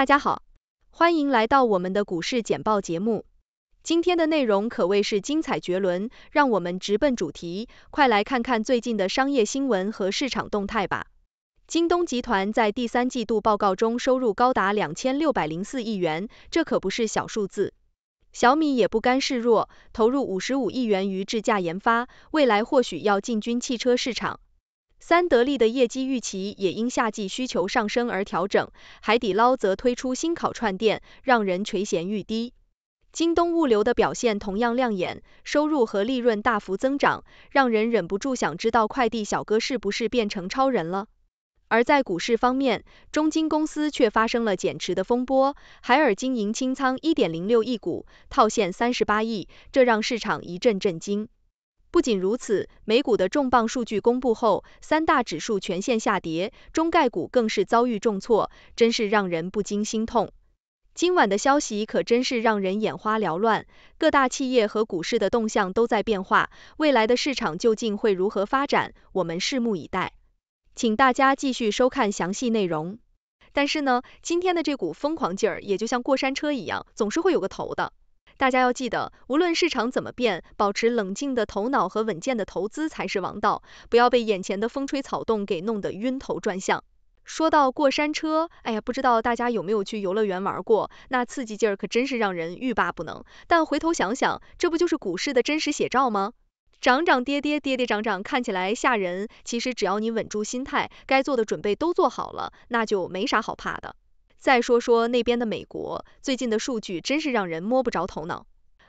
大家好，欢迎来到我们的股市简报节目。今天的内容可谓是精彩绝伦，让我们直奔主题，快来看看最近的商业新闻和市场动态吧。京东集团在第三季度报告中收入高达2604亿元，这可不是小数字。小米也不甘示弱，投入55亿元于智驾研发，未来或许要进军汽车市场。三得利的业绩预期也因夏季需求上升而调整，海底捞则推出新烤串店，让人垂涎欲滴。京东物流的表现同样亮眼，收入和利润大幅增长，让人忍不住想知道快递小哥是不是变成超人了。而在股市方面，中金公司却发生了减持的风波，海尔经营清仓 1.06 亿股，套现38亿，这让市场一阵震惊。不仅如此，美股的重磅数据公布后，三大指数全线下跌，中概股更是遭遇重挫，真是让人不禁心痛。今晚的消息可真是让人眼花缭乱，各大企业和股市的动向都在变化，未来的市场究竟会如何发展，我们拭目以待。请大家继续收看详细内容。但是呢，今天的这股疯狂劲儿也就像过山车一样，总是会有个头的。大家要记得，无论市场怎么变，保持冷静的头脑和稳健的投资才是王道，不要被眼前的风吹草动给弄得晕头转向。说到过山车，不知道大家有没有去游乐园玩过，那刺激劲儿可真是让人欲罢不能。但回头想想，这不就是股市的真实写照吗？涨涨跌跌，跌跌涨涨，看起来吓人，其实只要你稳住心态，该做的准备都做好了，那就没啥好怕的。再说说那边的美国，最近的数据真是让人摸不着头脑。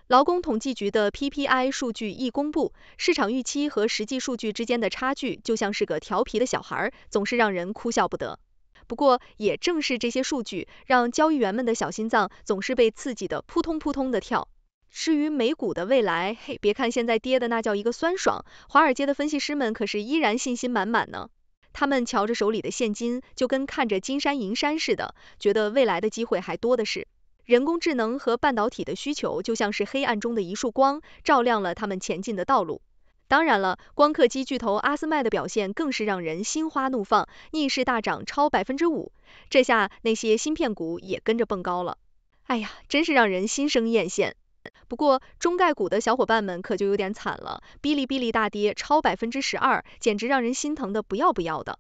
劳工统计局的 PPI 数据一公布，市场预期和实际数据之间的差距就像是个调皮的小孩，总是让人哭笑不得。不过也正是这些数据，让交易员们的小心脏总是被刺激得扑通扑通的跳。至于美股的未来，别看现在跌的那叫一个酸爽，华尔街的分析师们可是依然信心满满呢。他们瞧着手里的现金，就跟看着金山银山似的，觉得未来的机会还多的是。人工智能和半导体的需求就像是黑暗中的一束光，照亮了他们前进的道路。当然了，光刻机巨头阿斯麦的表现更是让人心花怒放，逆势大涨超 5%， 这下那些芯片股也跟着蹦高了。真是让人心生艳羡。不过中概股的小伙伴们可就有点惨了，哔哩哔哩大跌超 12%， 简直让人心疼的不要不要的。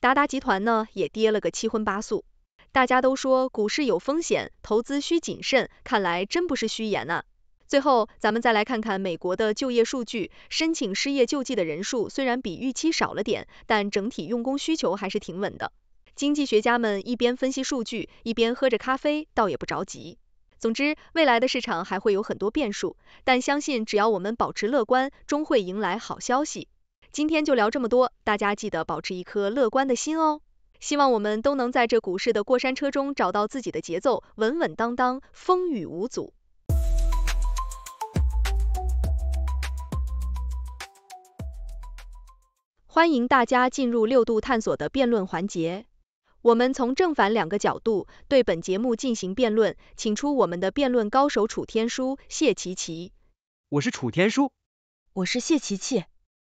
达达集团呢也跌了个七荤八素。大家都说股市有风险，投资需谨慎，看来真不是虚言啊。最后咱们再来看看美国的就业数据，申请失业救济的人数虽然比预期少了点，但整体用工需求还是挺稳的。经济学家们一边分析数据，一边喝着咖啡，倒也不着急。总之，未来的市场还会有很多变数，但相信只要我们保持乐观，终会迎来好消息。今天就聊这么多，大家记得保持一颗乐观的心哦。希望我们都能在这股市的过山车中找到自己的节奏，稳稳当当，风雨无阻。欢迎大家进入六度探索的辩论环节。我们从正反两个角度对本节目进行辩论，请出我们的辩论高手楚天舒、谢琪琪。我是楚天舒。我是谢琪琪。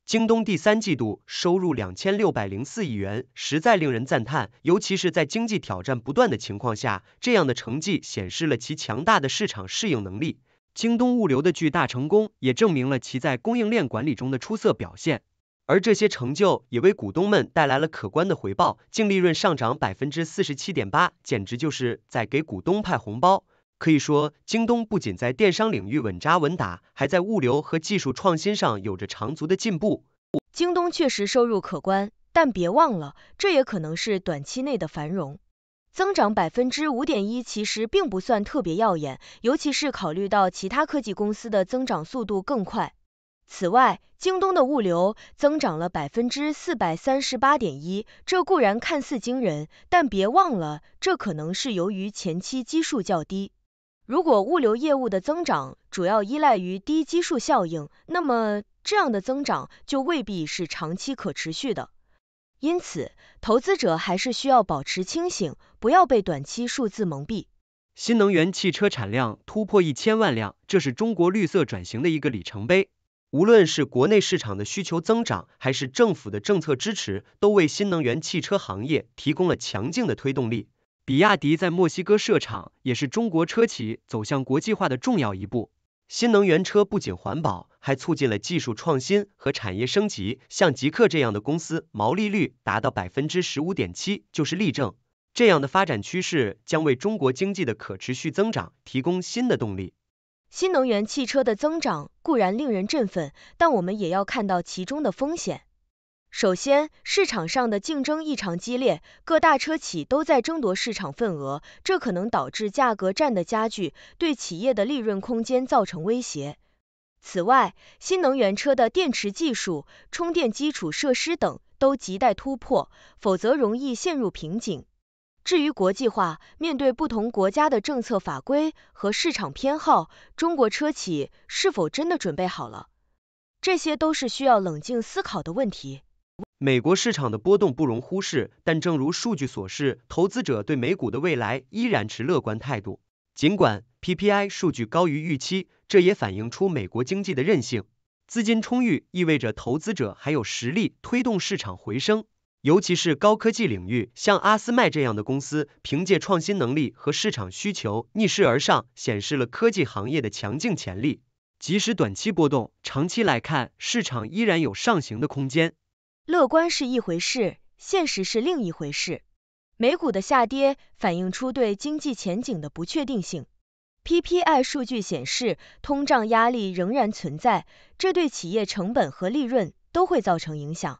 京东第三季度收入2604亿元，实在令人赞叹，尤其是在经济挑战不断的情况下，这样的成绩显示了其强大的市场适应能力。京东物流的巨大成功也证明了其在供应链管理中的出色表现。而这些成就也为股东们带来了可观的回报，净利润上涨 47.8%， 简直就是在给股东派红包。可以说，京东不仅在电商领域稳扎稳打，还在物流和技术创新上有着长足的进步。京东确实收入可观，但别忘了，这也可能是短期内的繁荣。增长 5.1% 其实并不算特别耀眼，尤其是考虑到其他科技公司的增长速度更快。此外，京东的物流增长了 438.1%， 这固然看似惊人，但别忘了，这可能是由于前期基数较低。如果物流业务的增长主要依赖于低基数效应，那么这样的增长就未必是长期可持续的。因此，投资者还是需要保持清醒，不要被短期数字蒙蔽。新能源汽车产量突破1000万辆，这是中国绿色转型的一个里程碑。无论是国内市场的需求增长，还是政府的政策支持，都为新能源汽车行业提供了强劲的推动力。比亚迪在墨西哥设厂也是中国车企走向国际化的重要一步。新能源车不仅环保，还促进了技术创新和产业升级。像极氪这样的公司，毛利率达到 15.7% 就是例证。这样的发展趋势将为中国经济的可持续增长提供新的动力。新能源汽车的增长固然令人振奋，但我们也要看到其中的风险。首先，市场上的竞争异常激烈，各大车企都在争夺市场份额，这可能导致价格战的加剧，对企业的利润空间造成威胁。此外，新能源车的电池技术、充电基础设施等都亟待突破，否则容易陷入瓶颈。至于国际化，面对不同国家的政策法规和市场偏好，中国车企是否真的准备好了？这些都是需要冷静思考的问题。美国市场的波动不容忽视，但正如数据所示，投资者对美股的未来依然持乐观态度。尽管 PPI 数据高于预期，这也反映出美国经济的韧性。资金充裕意味着投资者还有实力推动市场回升，尤其是高科技领域，像阿斯麦这样的公司，凭借创新能力和市场需求逆势而上，显示了科技行业的强劲潜力。即使短期波动，长期来看，市场依然有上行的空间。乐观是一回事，现实是另一回事。美股的下跌反映出对经济前景的不确定性。PPI 数据显示，通胀压力仍然存在，这对企业成本和利润都会造成影响。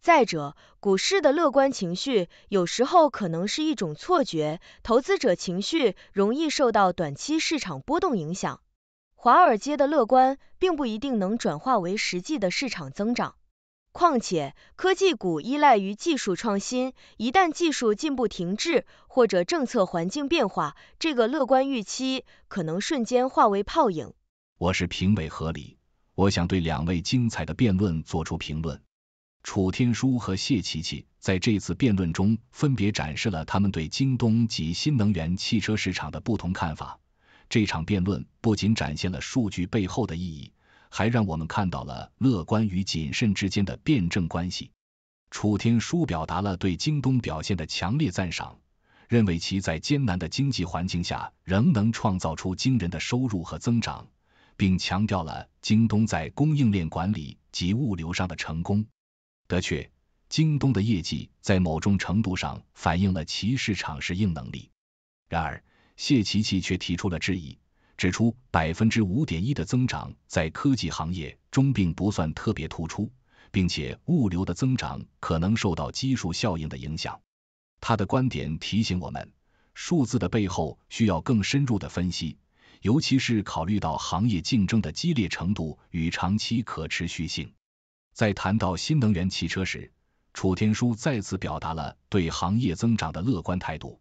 再者，股市的乐观情绪有时候可能是一种错觉，投资者情绪容易受到短期市场波动影响。华尔街的乐观并不一定能转化为实际的市场增长。况且，科技股依赖于技术创新，一旦技术进步停滞或者政策环境变化，这个乐观预期可能瞬间化为泡影。我是评委何礼，我想对两位精彩的辩论做出评论。楚天舒和谢琪琪在这次辩论中分别展示了他们对京东及新能源汽车市场的不同看法。这场辩论不仅展现了数据背后的意义，还让我们看到了乐观与谨慎之间的辩证关系。楚天舒表达了对京东表现的强烈赞赏，认为其在艰难的经济环境下仍能创造出惊人的收入和增长，并强调了京东在供应链管理及物流上的成功。的确，京东的业绩在某种程度上反映了其市场适应能力。然而，谢琪琪却提出了质疑，指出 5.1% 的增长在科技行业中并不算特别突出，并且物流的增长可能受到基数效应的影响。他的观点提醒我们，数字的背后需要更深入的分析，尤其是考虑到行业竞争的激烈程度与长期可持续性。在谈到新能源汽车时，楚天舒再次表达了对行业增长的乐观态度，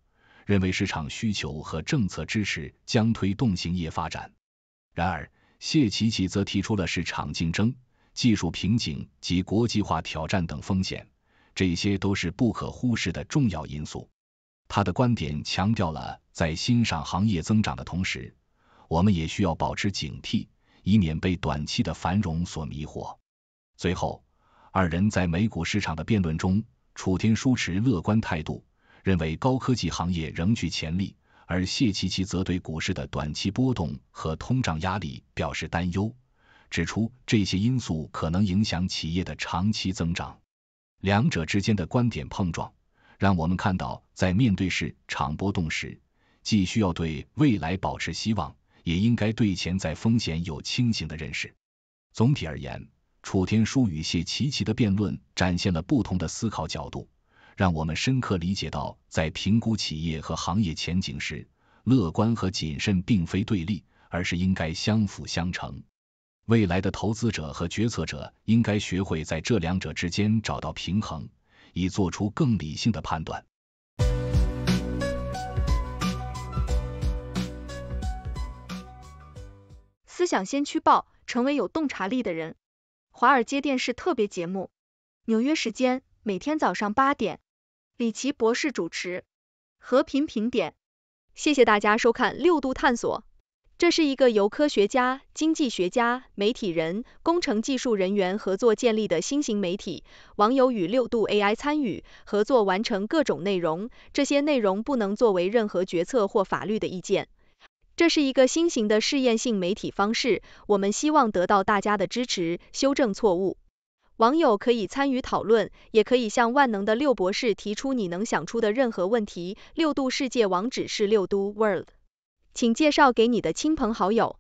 认为市场需求和政策支持将推动行业发展。然而，谢琪琪则提出了市场竞争、技术瓶颈及国际化挑战等风险，这些都是不可忽视的重要因素。他的观点强调了在欣赏行业增长的同时，我们也需要保持警惕，以免被短期的繁荣所迷惑。最后，二人在美股市场的辩论中，楚天舒持乐观态度，认为高科技行业仍具潜力，而谢琪琪则对股市的短期波动和通胀压力表示担忧，指出这些因素可能影响企业的长期增长。两者之间的观点碰撞，让我们看到在面对市场波动时，既需要对未来保持希望，也应该对潜在风险有清醒的认识。总体而言，楚天舒与谢琪琪的辩论展现了不同的思考角度，让我们深刻理解到，在评估企业和行业前景时，乐观和谨慎并非对立，而是应该相辅相成。未来的投资者和决策者应该学会在这两者之间找到平衡，以做出更理性的判断。思想先驱报，成为有洞察力的人。华尔街电视特别节目，纽约时间每天早上8点。李奇博士主持，和平评点。谢谢大家收看《六度探索》，这是一个由科学家、经济学家、媒体人、工程技术人员合作建立的新型媒体，网友与六度 AI 参与合作完成各种内容，这些内容不能作为任何决策或法律的意见。这是一个新型的试验性媒体方式，我们希望得到大家的支持，修正错误。网友可以参与讨论，也可以向万能的六博士提出你能想出的任何问题。六度世界网址是6度 world。请介绍给你的亲朋好友。